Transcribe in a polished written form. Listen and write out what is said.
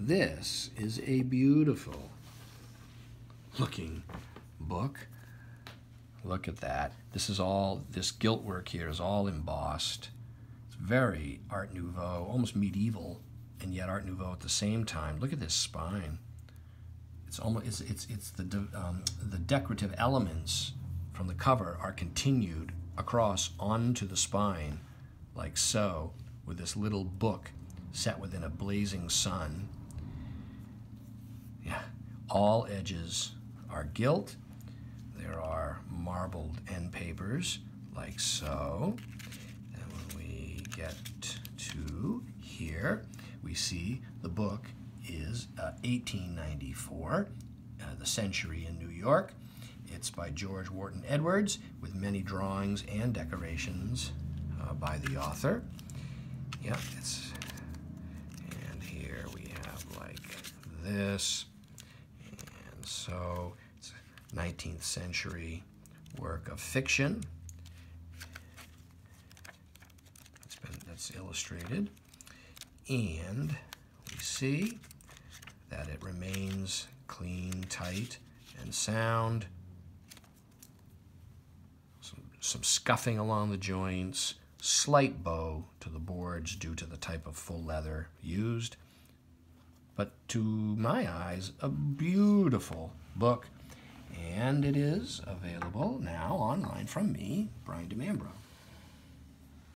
This is a beautiful looking book. Look at that. This is all, this gilt work here is all embossed. It's very Art Nouveau, almost medieval, and yet Art Nouveau at the same time. Look at this spine. It's almost, it's the decorative elements from the cover are continued across onto the spine, like so, with this little book set within a blazing sun. Yeah, all edges are gilt. There are marbled end papers, like so. And when we get to here, we see the book is 1894, The Century in New York. It's by George Wharton Edwards, with many drawings and decorations by the author. Yeah, it's, and here we have like this, and so it's a 19th century work of fiction. It's been, that's illustrated, and we see that it remains clean, tight, and sound. Some scuffing along the joints, slight bow to the boards due to the type of full leather used. But to my eyes, a beautiful book. And it is available now online from me, Brian DiMambro.